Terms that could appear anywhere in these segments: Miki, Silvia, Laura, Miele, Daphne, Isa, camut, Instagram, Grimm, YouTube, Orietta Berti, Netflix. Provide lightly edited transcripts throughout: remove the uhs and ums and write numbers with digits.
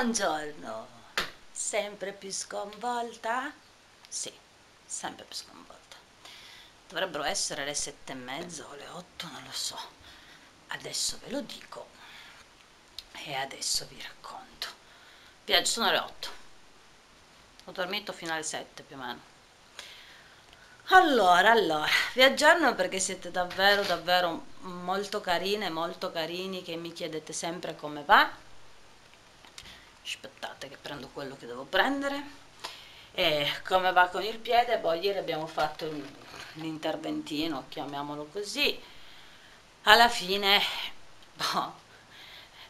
Buongiorno, sempre più sconvolta? Sì, sempre più sconvolta. Dovrebbero essere le 7:30 o le 8, non lo so. Adesso ve lo dico e adesso vi racconto. Piaggio, sono le 8. Ho dormito fino alle 7 più o meno. Allora, vi aggiorno perché siete davvero molto carine, molto carini che mi chiedete sempre come va. Aspettate che prendo quello che devo prendere. E come va con il piede? Boh, ieri abbiamo fatto l'interventino, chiamiamolo così. Alla fine boh,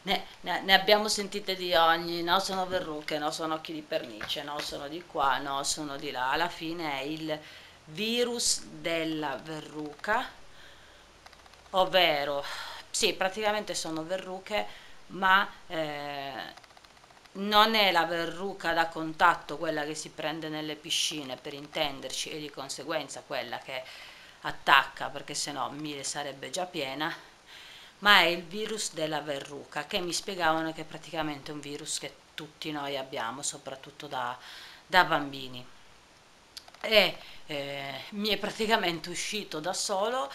ne abbiamo sentite di ogni, no sono verruche, no sono occhi di pernice, no sono di qua, no sono di là. Alla fine è il virus della verruca, ovvero sì, praticamente sono verruche, ma non è la verruca da contatto quella che si prende nelle piscine, per intenderci, e di conseguenza quella che attacca, perché sennò Miele sarebbe già piena, ma è il virus della verruca, che mi spiegavano che è praticamente un virus che tutti noi abbiamo, soprattutto da bambini. E mi è praticamente uscito da solo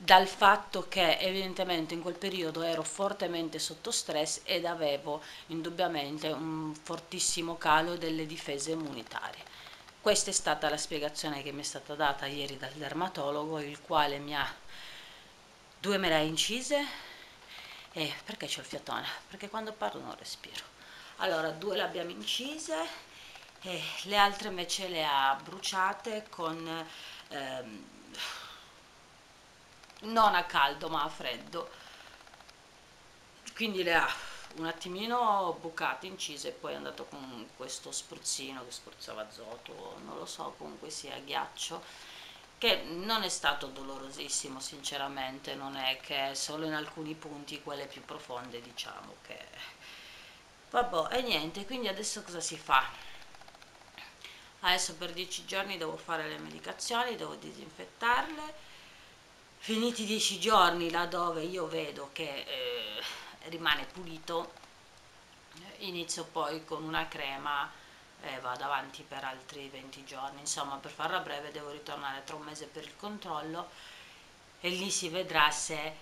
dal fatto che evidentemente in quel periodo ero fortemente sotto stress ed avevo indubbiamente un fortissimo calo delle difese immunitarie. Questa è stata la spiegazione che mi è stata data ieri dal dermatologo, il quale mi ha me le ha incise. E perché c'ho il fiatone? Perché quando parlo non respiro. Allora, 2 le abbiamo incise e le altre invece le ha bruciate con non a caldo ma a freddo, quindi le ha un attimino bucate, incise, e poi è andato con questo spruzzino che spruzzava azoto, non lo so, comunque sia ghiaccio, che non è stato dolorosissimo sinceramente, non è che solo in alcuni punti, quelle più profonde, diciamo che vabbè. E niente, quindi adesso cosa si fa? Adesso per 10 giorni devo fare le medicazioni, devo disinfettarle. Finiti 10 giorni, là dove io vedo che rimane pulito, inizio poi con una crema e vado avanti per altri 20 giorni. Insomma, per farla breve, devo ritornare tra un mese per il controllo e lì si vedrà se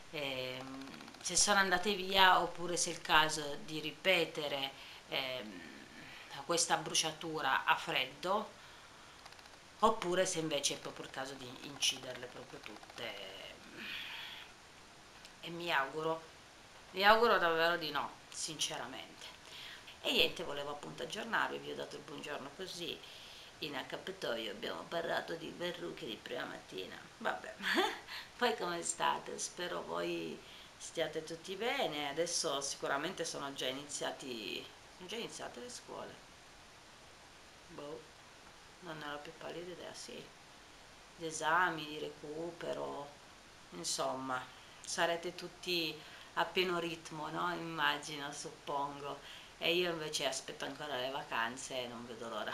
sono andate via oppure se è il caso di ripetere questa bruciatura a freddo, oppure se invece è proprio il caso di inciderle proprio tutte. E mi auguro davvero di no, sinceramente. E niente, volevo appunto aggiornarvi, vi ho dato il buongiorno così in accappatoio, abbiamo parlato di verruche di prima mattina, vabbè. Poi come state? Spero voi stiate tutti bene. Adesso sicuramente sono già iniziate le scuole, boh, non ne ho la più pallida idea, sì, di esami, di recupero, insomma, sarete tutti a pieno ritmo, no? Immagino, suppongo, e io invece aspetto ancora le vacanze e non vedo l'ora,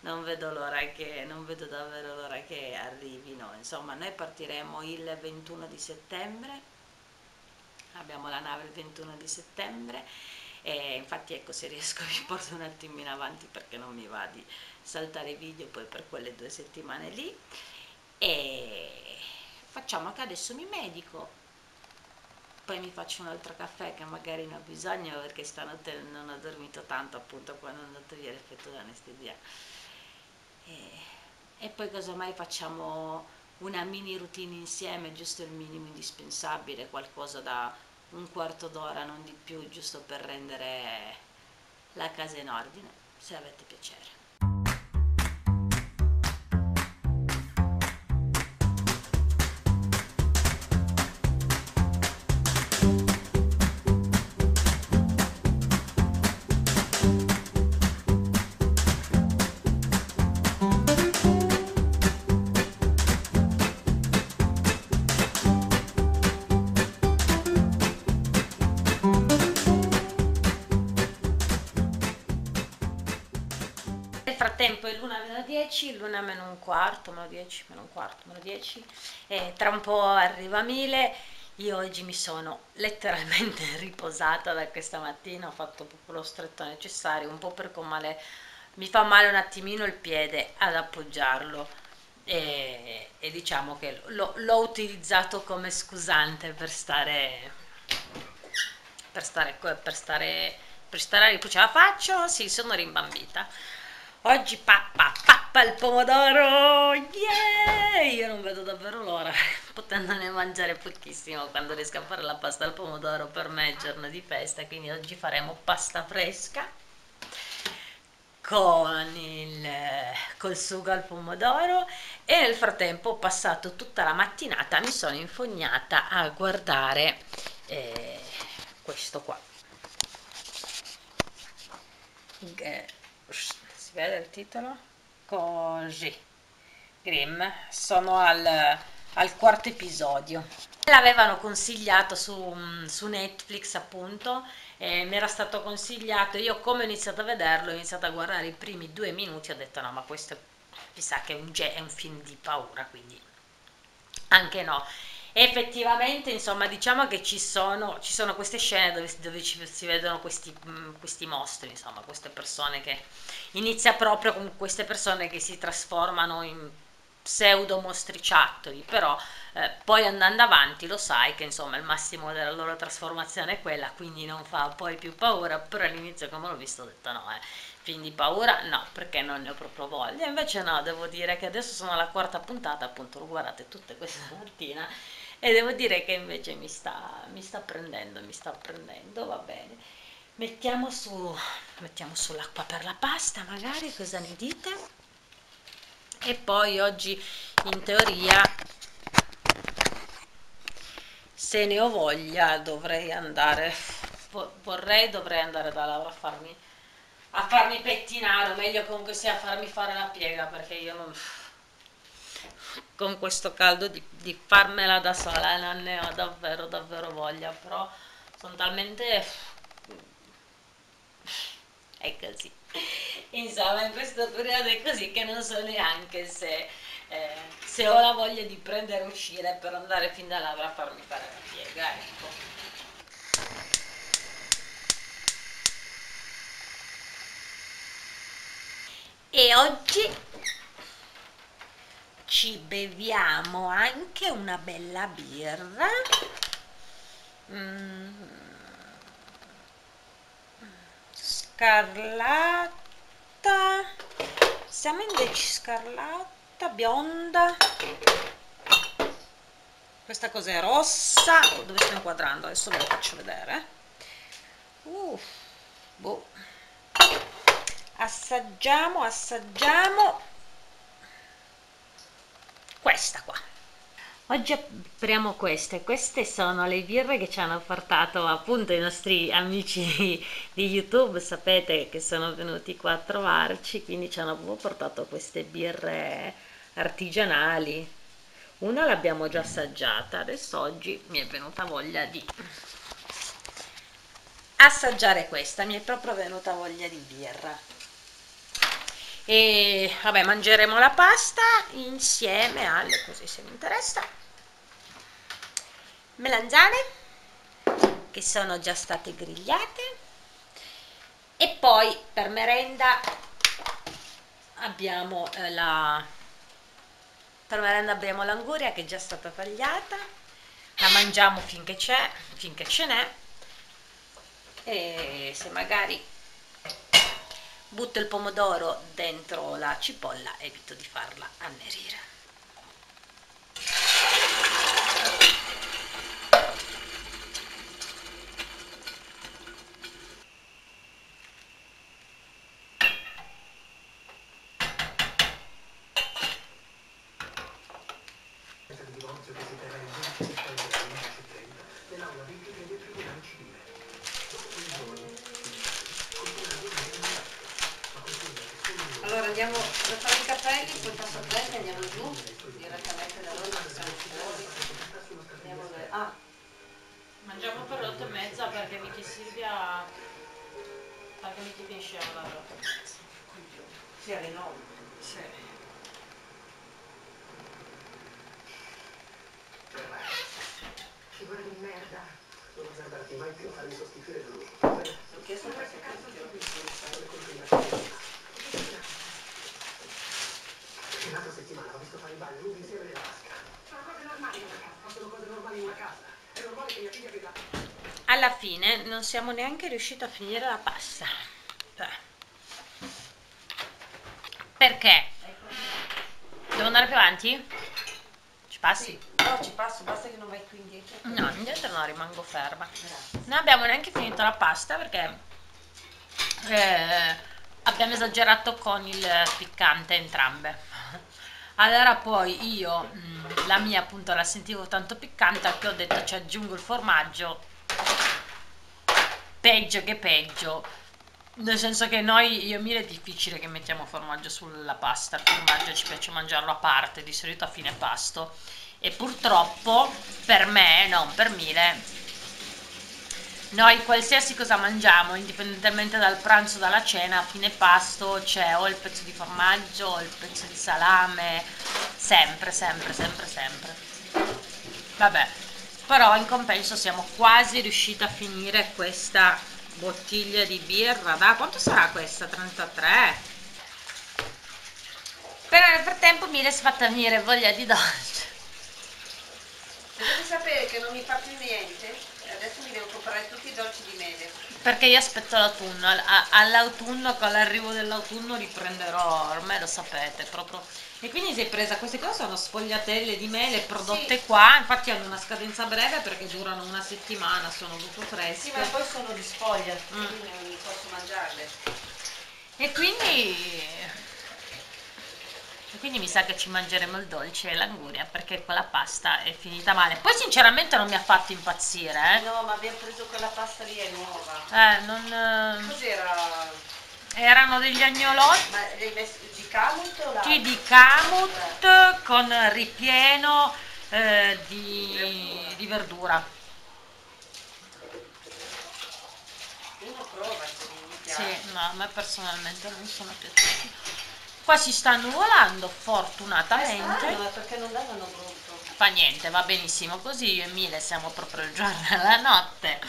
non vedo davvero l'ora che arrivino. Insomma, noi partiremo il 21 di settembre, abbiamo la nave il 21 di settembre, e infatti ecco, se riesco vi porto un attimino avanti perché non mi va di saltare i video poi per quelle 2 settimane lì. E facciamo che adesso mi medico, poi mi faccio un altro caffè che magari ne ho bisogno perché stanotte non ho dormito tanto, appunto quando è andato via l'effetto dell'anestesia, e poi casomai facciamo una mini routine insieme, giusto il minimo indispensabile, qualcosa da un quarto d'ora, non di più, giusto per rendere la casa in ordine, se avete piacere. Tempo è l'una meno 10, l'una meno un quarto, meno 10, meno un quarto, meno 10, e tra un po' arriva Miele. Io oggi mi sono letteralmente riposata da questa mattina, ho fatto proprio lo stretto necessario, un po' perché mi fa male un attimino il piede ad appoggiarlo e diciamo che l'ho utilizzato come scusante per stare a riposo. Ce la faccio? Sì, sono rimbambita. Oggi pappa al pomodoro, yeah! Io non vedo davvero l'ora, potendone mangiare pochissimo quando riesco a fare la pasta al pomodoro. Per me è giorno di festa, quindi oggi faremo pasta fresca con col sugo al pomodoro. E nel frattempo ho passato tutta la mattinata, mi sono infognata a guardare questo qua. Si vede il titolo? Così, Grimm, sono al quarto episodio. L'avevano consigliato su Netflix, appunto, mi era stato consigliato. Io come ho iniziato a vederlo, ho iniziato a guardare i primi 2 minuti, ho detto no, ma questo chissà che è un film di paura, quindi anche no. Effettivamente, insomma, diciamo che ci sono queste scene dove si vedono questi mostri, insomma, queste persone che inizia proprio con queste persone che si trasformano in pseudo mostriciattoli, però poi andando avanti lo sai che insomma il massimo della loro trasformazione è quella, quindi non fa poi più paura. Però all'inizio, come l'ho visto, ho detto no, quindi paura no, perché non ne ho proprio voglia. Invece no, devo dire che adesso sono alla quarta puntata, appunto, lo guardate tutte questa mattina, e devo dire che invece mi sta prendendo, va bene. Mettiamo su l'acqua per la pasta, magari, cosa ne dite? E poi oggi, in teoria, se ne ho voglia, dovrei andare da Laura a farmi pettinare, o meglio comunque sia a farmi fare la piega, perché io non, con questo caldo di farmela da sola non ne ho davvero voglia, però sono talmente, è così. Insomma, in questo periodo è così che non so neanche se ho la voglia di prendere e uscire per andare fin da Laura a farmi fare la piega, ecco. E oggi ci beviamo anche una bella birra. Scarlatta, siamo indecisi, scarlatta, bionda, questa cosa è rossa. Dove sto inquadrando? Adesso ve lo faccio vedere. Boh. Assaggiamo questa qua. Oggi apriamo queste sono le birre che ci hanno portato appunto i nostri amici di YouTube, sapete che sono venuti qua a trovarci, quindi ci hanno portato queste birre artigianali. Una l'abbiamo già assaggiata, adesso oggi mi è venuta voglia di assaggiare questa, mi è proprio venuta voglia di birra. E vabbè, mangeremo la pasta insieme alle, così se mi interessa, melanzane che sono già state grigliate, e poi per merenda abbiamo l'anguria che è già stata tagliata, la mangiamo finché ce n'è, e se magari butto il pomodoro dentro la cipolla evito di farla annerire. Allora andiamo a fare i capelli, poi passo a te, andiamo giù direttamente da loro, che siamo fuori. Andiamo mangiamo per 8:30 perché Miki Silvia, perché Miki finisce alla 8:30. Sì, alle 9. Sì. figura di merda. Non azzardarti mai più a farmi sostituire da lui. Ho chiesto per se cazzo di l'altra settimana ho visto fare i balli lui insieme alla vasca. Sono cose normali in una casa, sono cose normali in una casa. È normale che mia figlia veda. Alla fine non siamo neanche riusciti a finire la pasta. Perché? Devo andare più avanti? Ci passi? Sì. No, ci passo, basta che non vai più indietro. No, indietro no, rimango ferma. Grazie. Non abbiamo neanche finito la pasta perché abbiamo esagerato con il piccante entrambe. Allora poi io la mia appunto la sentivo tanto piccante che ho detto ci aggiungo il formaggio, peggio che peggio. Nel senso che noi, io e Miele, è difficile che mettiamo formaggio sulla pasta. Il formaggio ci piace mangiarlo a parte, di solito a fine pasto. E purtroppo, per me, non per Miele, noi qualsiasi cosa mangiamo, indipendentemente dal pranzo o dalla cena, a fine pasto c'è o il pezzo di formaggio o il pezzo di salame. Sempre. Vabbè, però in compenso siamo quasi riusciti a finire questa bottiglia di birra. Da quanto sarà questa? 33. Però nel frattempo mi è fatta venire voglia di dolce. Dovete sapere che non mi fa più niente, adesso mi devo comprare tutti i dolci di mele perché io aspetto l'autunno. All'autunno, con l'arrivo dell'autunno, riprenderò, ormai lo sapete proprio. E quindi si è presa, queste cose sono sfogliatelle di mele prodotte qua, infatti hanno una scadenza breve perché durano una settimana, sono tutto fresche. Sì, ma poi sono di sfoglia, quindi non posso mangiarle. E quindi mi sa che ci mangeremo il dolce e l'anguria perché quella pasta è finita male. Poi sinceramente non mi ha fatto impazzire, eh? No, ma abbiamo preso quella pasta lì, è nuova. Non... Cos'era? Erano degli agnolotti. Ma di camut o la... Sì, di camut con ripieno di verdura. Uno prova se mi piace. Sì, no, a me personalmente non sono piaciuti. Qua si stanno nuvolando, fortunatamente. Perché non davano brutto. Fa niente, va benissimo così. Io e Miele siamo proprio il giorno e la notte.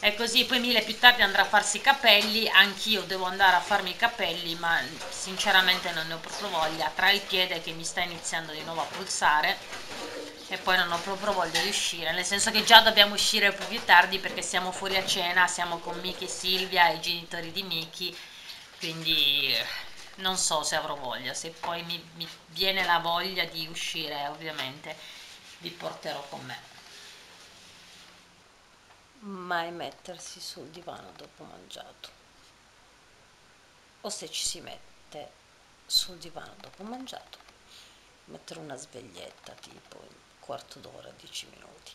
È così, poi Miele più tardi andrà a farsi i capelli, anch'io devo andare a farmi i capelli, ma sinceramente non ne ho proprio voglia, tra il piede che mi sta iniziando di nuovo a pulsare e poi non ho proprio voglia di uscire, nel senso che già dobbiamo uscire più tardi perché siamo fuori a cena, siamo con Miki e Silvia e i genitori di Miki, quindi non so se avrò voglia, se poi mi viene la voglia di uscire ovviamente vi porterò con me. Mai mettersi sul divano dopo mangiato, o se ci si mette sul divano dopo mangiato mettere una sveglietta tipo un quarto d'ora, 10 minuti,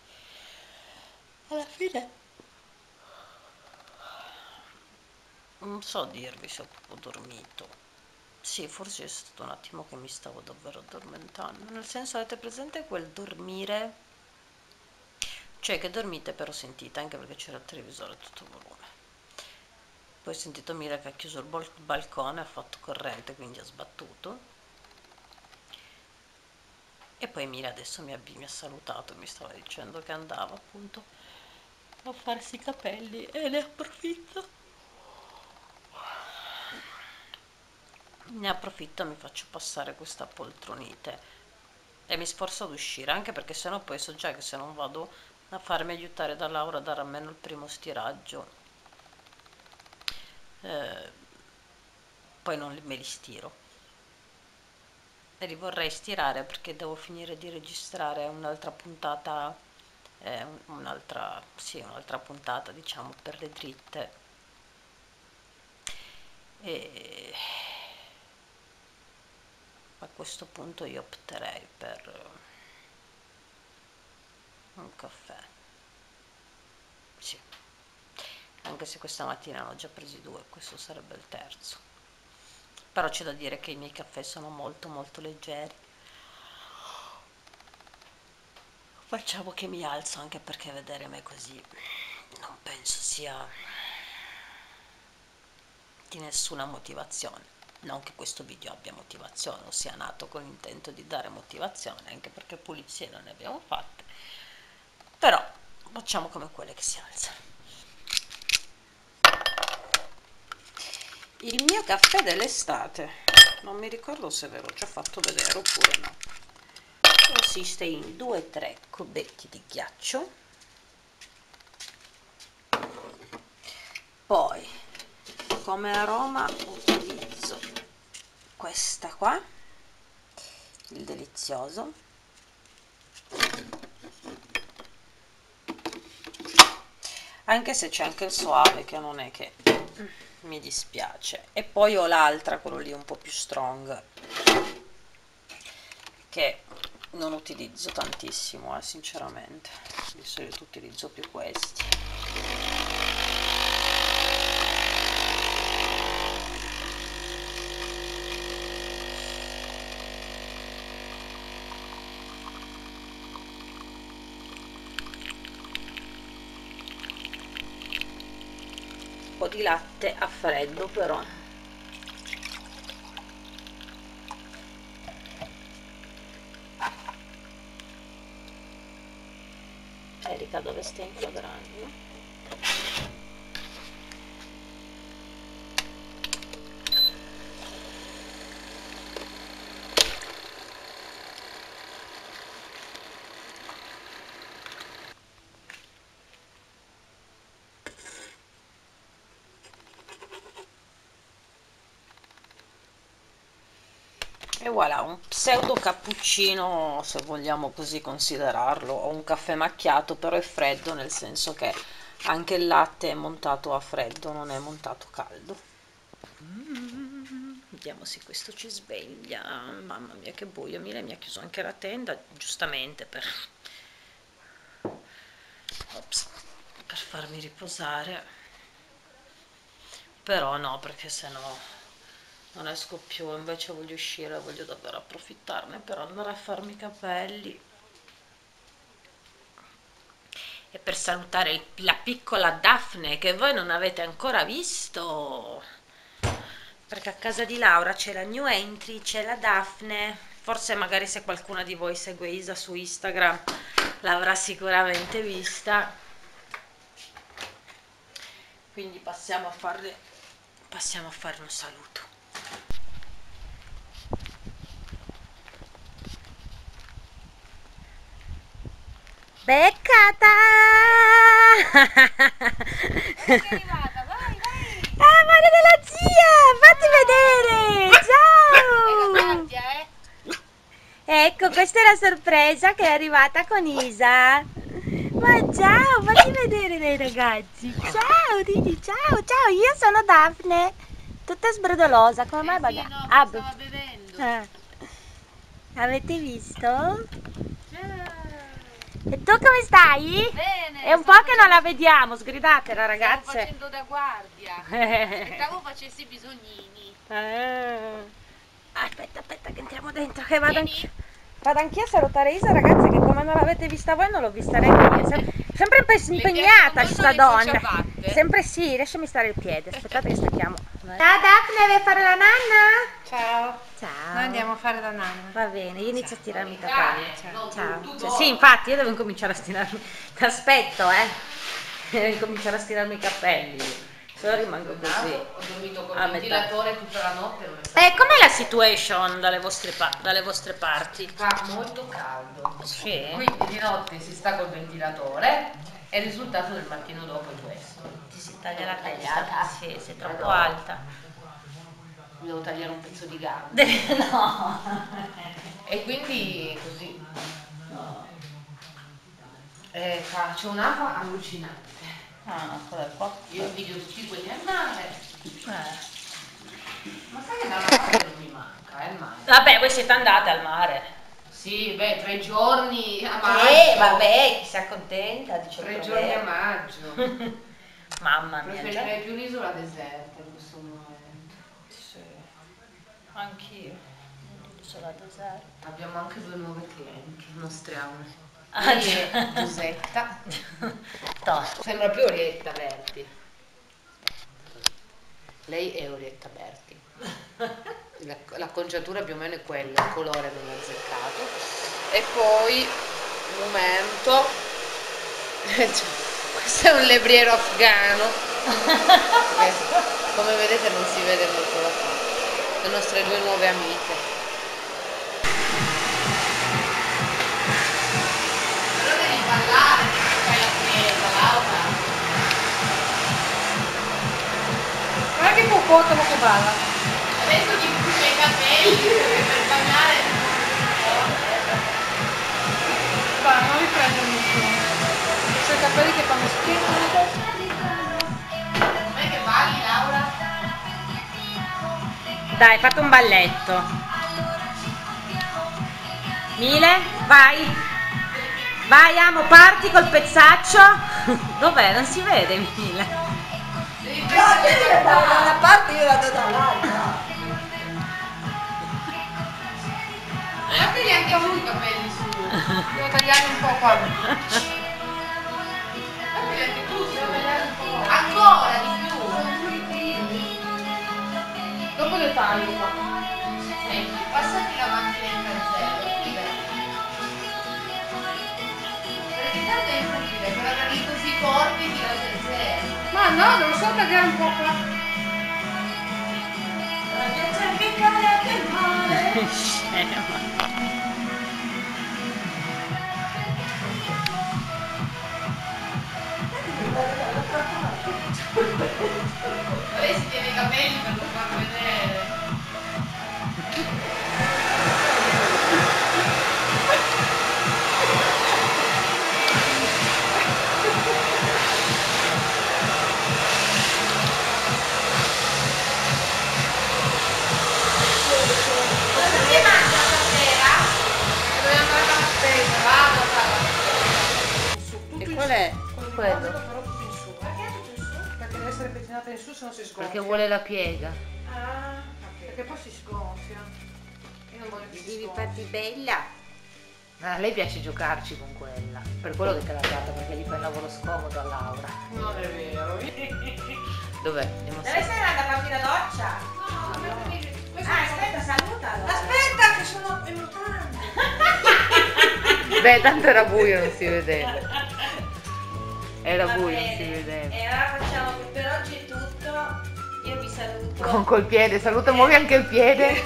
alla fine non so dirvi se ho dormito. Sì, forse è stato un attimo che mi stavo davvero addormentando, nel senso, avete presente quel dormire? Cioè che dormite però sentite, anche perché c'era il televisore a tutto volume. Poi ho sentito Mira che ha chiuso il balcone, ha fatto corrente, quindi ha sbattuto. E poi Mira adesso mi ha salutato, mi stava dicendo che andava appunto a farsi i capelli e ne approfitto. Ne approfitto, mi faccio passare questa poltronite e mi sforzo ad uscire, anche perché sennò poi so già che se non vado a farmi aiutare da Laura a dare a meno il primo stiraggio, poi non me li stiro e li vorrei stirare perché devo finire di registrare un'altra puntata, un'altra puntata diciamo per le dritte, e a questo punto io opterei per un caffè, sì, anche se questa mattina ne ho già presi 2, questo sarebbe il terzo, però c'è da dire che i miei caffè sono molto leggeri. Facciamo che mi alzo, anche perché vedere me così non penso sia di nessuna motivazione, non che questo video abbia motivazione o sia nato con l'intento di dare motivazione, anche perché pulizie non ne abbiamo fatte. Però facciamo come quelle che si alzano. Il mio caffè dell'estate, non mi ricordo se ve l'ho già fatto vedere oppure no, consiste in 2-3 cubetti di ghiaccio, poi come aroma utilizzo questa qua, il delizioso, anche se c'è anche il suave che non è che mi dispiace, e poi ho l'altra, quello lì un po' più strong, che non utilizzo tantissimo, sinceramente, di solito utilizzo più questi. Un po' di latte a freddo però. Erika, dove stai inquadrando? E voilà, un pseudo cappuccino, se vogliamo così considerarlo, o un caffè macchiato, però è freddo, nel senso che anche il latte è montato a freddo, non è montato caldo. Vediamo se questo ci sveglia. Mamma mia che buio, Miele mi ha chiuso anche la tenda, giustamente per farmi riposare, però no, perché sennò non esco più. Invece voglio uscire, voglio davvero approfittarne per andare a farmi i capelli e per salutare la piccola Daphne, che voi non avete ancora visto, perché a casa di Laura c'è la new entry, c'è la Daphne. Forse magari se qualcuna di voi segue Isa su Instagram l'avrà sicuramente vista, quindi passiamo a farle un saluto. Beccata! È arrivata, vai, vai! Ah, madre della zia! Fatti vedere! Ciao! È la gabbia, eh? Ecco, questa è la sorpresa che è arrivata con Isa. Ma ciao, fatti vedere dai ragazzi! Ciao, dici ciao, ciao! Io sono Daphne, tutta sbrodolosa, come mai sì, no, stava bevendo. Avete visto? Ciao! E tu come stai? Bene. È un po' che non la vediamo, sgridatela ragazze. Stavo facendo da guardia. Aspettavo facessi i bisognini. Aspetta, aspetta che entriamo dentro, che vado anch'io. Vado anch'io a salutare Isa, ragazze, che come non l'avete vista voi non l'ho vista neanche io. Sempre impegnata questa donna. Sempre sì, lasciami stare il piede, aspettate che stacchiamo. Ciao Daphne, vuoi fare la nanna? Ciao. Ciao. Noi andiamo a fare la nanna. Va bene, io inizio a stirarmi i capelli. Ciao. Ciao. Sì, infatti, io devo incominciare a stirarmi. Ti aspetto, Devo incominciare a stirarmi i capelli. Se no rimango così. Ho dormito con il ventilatore tutta la notte. Com'è la situation dalle vostre parti? Fa molto caldo. Sì. Quindi di notte si sta col ventilatore e il risultato del mattino dopo è questo. Si taglia la tagliata? Sì, se è troppo alta. Mi devo tagliare un pezzo di gamba. No! E quindi così. No. Faccio un'acqua allucinante. Ah, quella qua. Io video tutti quelli al mare. Ma sai che da una parte non mi manca, il mare. Vabbè, voi siete andate al mare. Sì, beh, 3 giorni a maggio. Vabbè, chi si accontenta? 3 giorni a maggio. Mamma mia, preferirei più un'isola deserta in questo momento. Sì, anch'io. Un'isola deserta. Abbiamo anche 2 nuove clienti, mostriamole. Giusetta. Sembra più Orietta Berti. Lei è Orietta Berti. L'acconciatura più o meno è quella, il colore non è azzeccato. E poi, un momento. Questo è un lebriero afgano. Come vedete non si vede molto la faccia. Le nostre due nuove amiche. Portano che balla adesso di i capelli per bagnare va, non li prendo nessuno, c'è i capelli che fanno schifo. Com'è che balli, Laura? Dai, fate un balletto. Miele, vai, vai, amo, parti col pezzaccio. Dov'è? Non si vede Miele. No, io la do da una parte, io la do dall'altra. Fateli anche a lui i capelli su. Devo tagliare un po' qua. Fateli anche tu, devo tagliare un po'. Ancora di più. Dopo le taglio qua. Senti, passati la macchina in cancello. Perché tanto è inutile, quella che lì così corpi ti la senza. Ma no, non so tagliare un po' qua. La piazza è piccata che male. Adesso tiene i capelli per non far vedere. Perché vuole la piega. Ah, perché poi si sgonfia. Io non voglio che si sgonfia. Devi farti bella. Ma a lei piace giocarci con quella. Per quello che te l'ha data, perché gli fai il lavoro scomodo a Laura. Non è vero. Dov'è? Andiamo a sapere. Deve essere andata a farti la doccia. No, no. Ah, aspetta, salutalo. Aspetta che sono in mutande. Beh, tanto era buio, non si vedeva. Era buio, non si vedeva. E allora facciamo per oggi è tutto. Io vi saluto. Col piede, saluta, muovi anche il piede.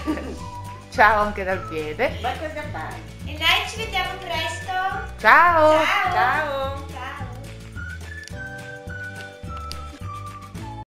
Ciao anche dal piede. Ma cosa fai? E noi ci vediamo presto. Ciao. Ciao. Ciao.